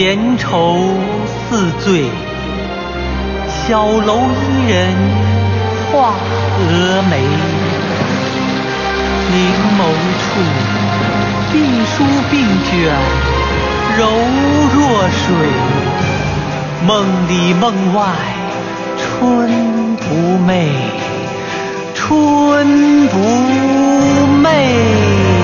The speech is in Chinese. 闲愁似醉，小楼伊人画蛾眉。凝眸处，碧舒鬓卷，柔若水。梦里梦外，春不寐，春不寐。